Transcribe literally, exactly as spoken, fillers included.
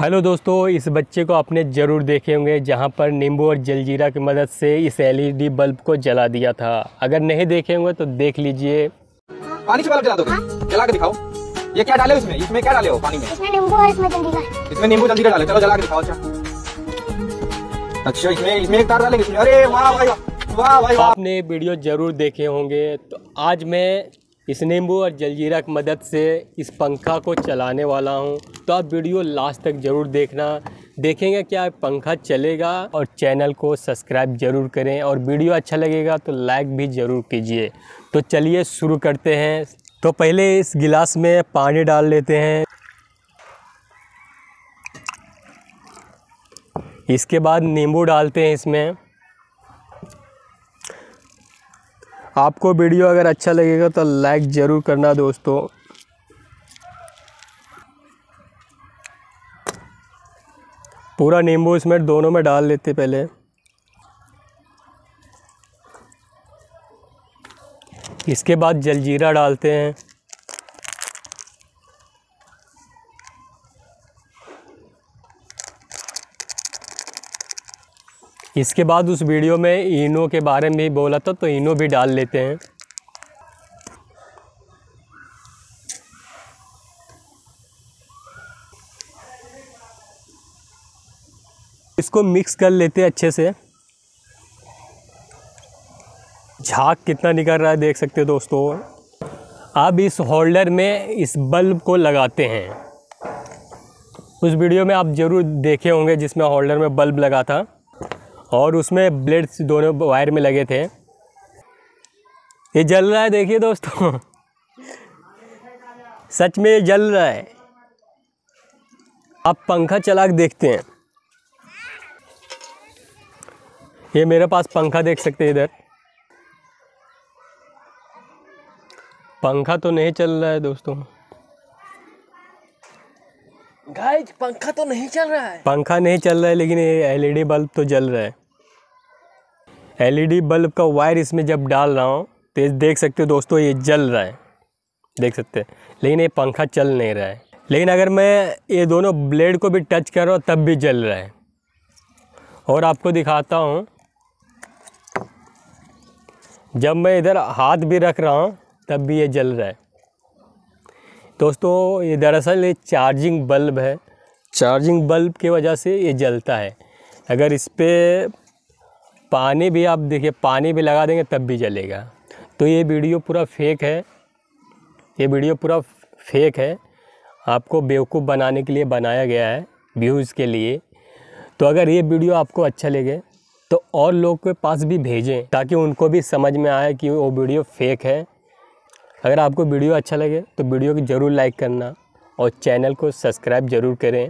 Hello दोस्तों, इस बच्चे को आपने ज़रूर देखे होंगे जहाँ पर नींबू और जलजीरा की मदद से इस एलईडी बल्ब को जला दिया था। अगर नहीं देखे होंगे तो देख लीजिए। पानी से बल्ब जला दो, जला के दिखाओ। ये क्या डाले इसमें? इसमें क्या डाले हो पानी में? इसमें नींबू और इसमें जलजीरा। इसमें नींबू जलजीरा डाले। चलो जला के दिखाओ। अच्छा अच्छा, इसमें इसमें एक तार डालेंगे इसमें। अरे वाह वाह वाह वाह। आपने वीडियो जरूर देखे होंगे। तो आज मैं इस नींबू और जलजीरा की मदद से इस पंखा को चलाने वाला हूँ, तो आप वीडियो लास्ट तक ज़रूर देखना। देखेंगे क्या पंखा चलेगा। और चैनल को सब्सक्राइब ज़रूर करें और वीडियो अच्छा लगेगा तो लाइक भी ज़रूर कीजिए। तो चलिए शुरू करते हैं। तो पहले इस गिलास में पानी डाल लेते हैं। इसके बाद नींबू डालते हैं इसमें। आपको वीडियो अगर अच्छा लगेगा तो लाइक ज़रूर करना दोस्तों। पूरा नींबू इसमें दोनों में डाल लेते पहले। इसके बाद जलजीरा डालते हैं। इसके बाद उस वीडियो में इनो के बारे में ही बोला था, तो इनो भी डाल लेते हैं। इसको मिक्स कर लेते हैं अच्छे से। झाग कितना निकल रहा है देख सकते हो दोस्तों। अब इस होल्डर में इस बल्ब को लगाते हैं। उस वीडियो में आप ज़रूर देखे होंगे जिसमें होल्डर में बल्ब लगा था और उसमें ब्लेड्स दोनों वायर में लगे थे। ये जल रहा है, देखिए दोस्तों, सच में ये जल रहा है। आप पंखा चला के देखते हैं। ये मेरे पास पंखा देख सकते हैं इधर। पंखा तो नहीं चल रहा है दोस्तों। गाइस, पंखा तो नहीं चल रहा है। पंखा नहीं चल रहा है, लेकिन ये एलईडी बल्ब तो जल रहा है। एलईडी बल्ब का वायर इसमें जब डाल रहा हूँ तो देख सकते हो दोस्तों, ये जल रहा है, देख सकते हैं, लेकिन ये पंखा चल नहीं रहा है। लेकिन अगर मैं ये दोनों ब्लेड को भी टच कर रहा हूँ तब भी जल रहा है। और आपको दिखाता हूँ, जब मैं इधर हाथ भी रख रहा हूँ तब भी ये जल रहा है दोस्तों। ये दरअसल ये चार्जिंग बल्ब है। चार्जिंग बल्ब की वजह से ये जलता है। अगर इस पर पानी भी, आप देखिए, पानी भी लगा देंगे तब भी जलेगा। तो ये वीडियो पूरा फेक है। ये वीडियो पूरा फेक है, आपको बेवकूफ़ बनाने के लिए बनाया गया है, व्यूज़ के लिए। तो अगर ये वीडियो आपको अच्छा लगे तो और लोग के पास भी भेजें, ताकि उनको भी समझ में आए कि वो वीडियो फेक है। अगर आपको वीडियो अच्छा लगे तो वीडियो को ज़रूर लाइक करना और चैनल को सब्सक्राइब ज़रूर करें।